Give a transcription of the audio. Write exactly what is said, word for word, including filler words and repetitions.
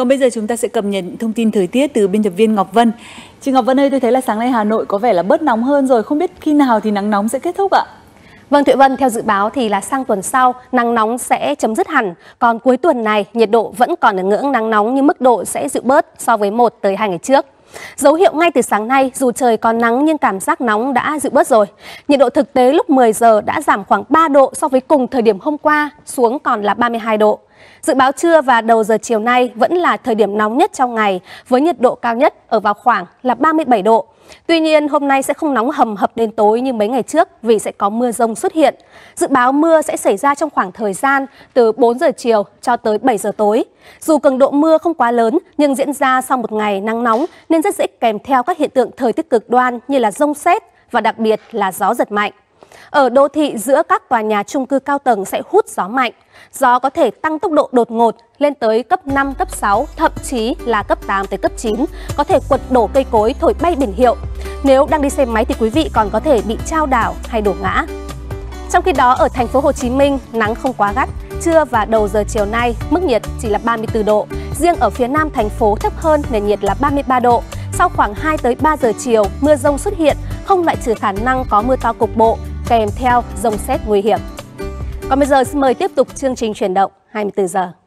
Còn bây giờ chúng ta sẽ cập nhật thông tin thời tiết từ biên tập viên Ngọc Vân. Chị Ngọc Vân ơi, tôi thấy là sáng nay Hà Nội có vẻ là bớt nóng hơn rồi, không biết khi nào thì nắng nóng sẽ kết thúc ạ? Vâng Thụy Vân, theo dự báo thì là sang tuần sau nắng nóng sẽ chấm dứt hẳn, còn cuối tuần này nhiệt độ vẫn còn ở ngưỡng nắng nóng nhưng mức độ sẽ dịu bớt so với một tới hai ngày trước. Dấu hiệu ngay từ sáng nay, dù trời còn nắng nhưng cảm giác nóng đã dịu bớt rồi. Nhiệt độ thực tế lúc mười giờ đã giảm khoảng ba độ so với cùng thời điểm hôm qua, xuống còn là ba mươi hai độ. Dự báo trưa và đầu giờ chiều nay vẫn là thời điểm nóng nhất trong ngày, với nhiệt độ cao nhất ở vào khoảng là ba mươi bảy độ. Tuy nhiên hôm nay sẽ không nóng hầm hập đến tối như mấy ngày trước vì sẽ có mưa rông xuất hiện. Dự báo mưa sẽ xảy ra trong khoảng thời gian từ bốn giờ chiều cho tới bảy giờ tối. Dù cường độ mưa không quá lớn nhưng diễn ra sau một ngày nắng nóng nên rất dễ kèm theo các hiện tượng thời tiết cực đoan như là rông sét và đặc biệt là gió giật mạnh. Ở đô thị, giữa các tòa nhà chung cư cao tầng sẽ hút gió mạnh. Gió có thể tăng tốc độ đột ngột lên tới cấp năm, cấp sáu, thậm chí là cấp tám tới cấp chín, có thể quật đổ cây cối, thổi bay biển hiệu. Nếu đang đi xe máy thì quý vị còn có thể bị trao đảo hay đổ ngã. Trong khi đó ở thành phố Hồ Chí Minh, nắng không quá gắt, trưa và đầu giờ chiều nay mức nhiệt chỉ là ba mươi tư độ. Riêng ở phía nam thành phố thấp hơn, nền nhiệt là ba mươi ba độ. Sau khoảng hai tới ba giờ chiều, mưa rông xuất hiện, không loại trừ khả năng có mưa to cục bộ, kèm theo rông sét nguy hiểm. Còn bây giờ xin mời tiếp tục chương trình Chuyển động hai mươi tư giờ.